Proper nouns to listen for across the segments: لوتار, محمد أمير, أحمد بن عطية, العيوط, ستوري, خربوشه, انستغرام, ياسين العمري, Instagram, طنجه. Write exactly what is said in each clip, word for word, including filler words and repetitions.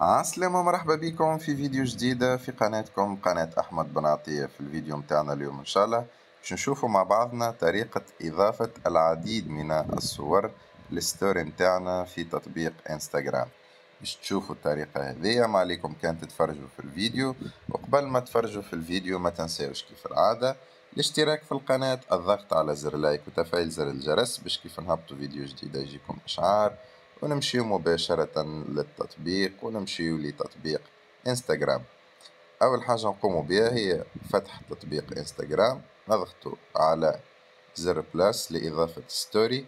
عسلامة، مرحبا بكم في فيديو جديدة في قناتكم قناة أحمد بن عطية. في الفيديو متاعنا اليوم إن شاء الله باش نشوفوا مع بعضنا طريقة إضافة العديد من الصور للستوري متاعنا في تطبيق انستغرام. باش تشوفوا الطريقة هذيا ما عليكم كان تتفرجوا في الفيديو، وقبل ما تفرجوا في الفيديو ما تنساوش كيف العادة الاشتراك في القناة، الضغط على زر لايك وتفعيل زر الجرس باش كيف نهبطوا فيديو جديد يجيكم إشعار، ونمشيو مباشرة للتطبيق ونمشيو لتطبيق انستغرام. أول حاجة نقوم بها هي فتح تطبيق انستغرام، نضغطوا على زر بلاس لإضافة ستوري،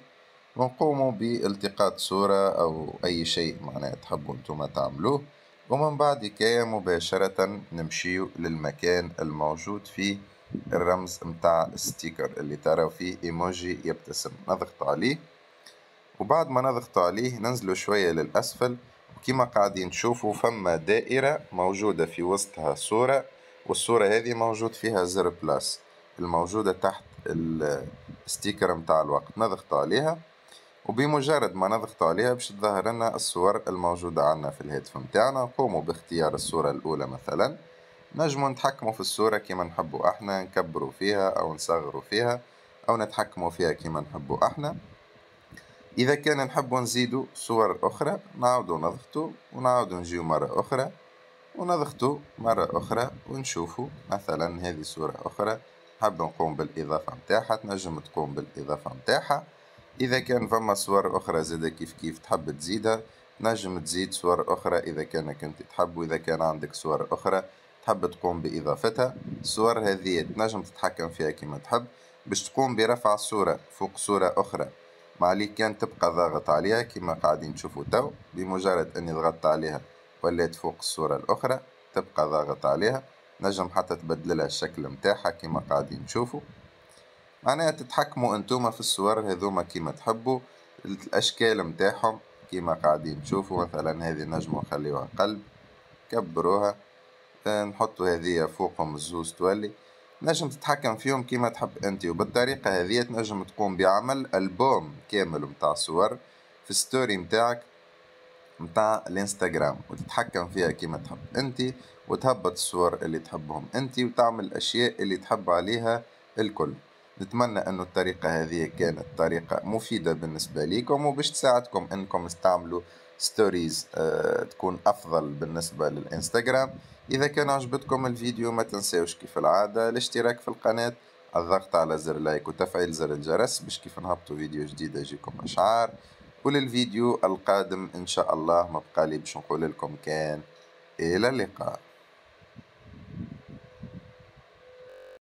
ونقوم بالتقاط صورة أو أي شيء معناه تحبوا أنتم تعملوه، ومن بعد كده مباشرة نمشيو للمكان الموجود فيه الرمز متاع ستيكر اللي تراو فيه ايموجي يبتسم، نضغط عليه. وبعد ما نضغط عليه ننزلوا شوية للأسفل، وكما قاعدين نشوفوا فما دائرة موجودة في وسطها صورة، والصورة هذه موجود فيها زر بلاس الموجودة تحت الستيكر متاع الوقت، نضغط عليها. وبمجرد ما نضغط عليها باش تظهر لنا الصور الموجودة عنا في الهاتف متاعنا. نقوموا باختيار الصورة الأولى مثلا، نجموا نتحكموا في الصورة كما نحبوا احنا، نكبروا فيها أو نصغروا فيها أو نتحكموا فيها كما نحبوا احنا. إذا كان نحبوا نزيدوا صور أخرى نعاودوا نضغطوا، ونعاودوا نجيو مرة أخرى ونضغطوا مرة أخرى ونشوفوا مثلا هذه صورة أخرى نحب نقوم بالإضافة متاعها، تنجم تقوم بالإضافة متاعها. إذا كان فما صور أخرى زادة كيف كيف تحب تزيدها تنجم تزيد صور أخرى إذا كانك أنت تحب، وإذا كان عندك صور أخرى تحب تقوم بإضافتها، الصور هذه تنجم تتحكم فيها كما تحب. باش تقوم برفع الصورة فوق صورة أخرى ما عليك كان تبقى ضاغط عليها كما قاعدين تشوفوا تو، بمجرد أني ضغطت عليها ولات فوق الصورة الأخرى تبقى ضاغط عليها، نجم حتى تبدلها الشكل متاعها كما قاعدين تشوفوا. معناها تتحكموا أنتوما في الصور هذوما كما تحبوا، الأشكال متاعهم كما قاعدين تشوفوا، مثلا هذه نجموا نخليوها قلب، كبروها، نحطوا هذه فوقهم الزوز تولي، نجم تتحكم فيهم كما تحب انت. وبالطريقة هذه تنجم تقوم بعمل ألبوم كامل متاع صور في ستوري متاعك متاع الانستغرام، وتتحكم فيها كما تحب انت، وتهبط الصور اللي تحبهم انت، وتعمل الأشياء اللي تحب عليها الكل. نتمنى أن الطريقة هذه كانت طريقة مفيدة بالنسبة لكم، وباش تساعدكم أنكم استعملوا ستوريز أه تكون أفضل بالنسبة للإنستغرام. إذا كان عجبتكم الفيديو ما تنساوش كيف العادة الاشتراك في القناة، الضغط على زر لايك وتفعيل زر الجرس باش كيف نهبطوا فيديو جديد يجيكم إشعار. وللفيديو القادم إن شاء الله ما بقالي باش نقول لكم كان إلى اللقاء.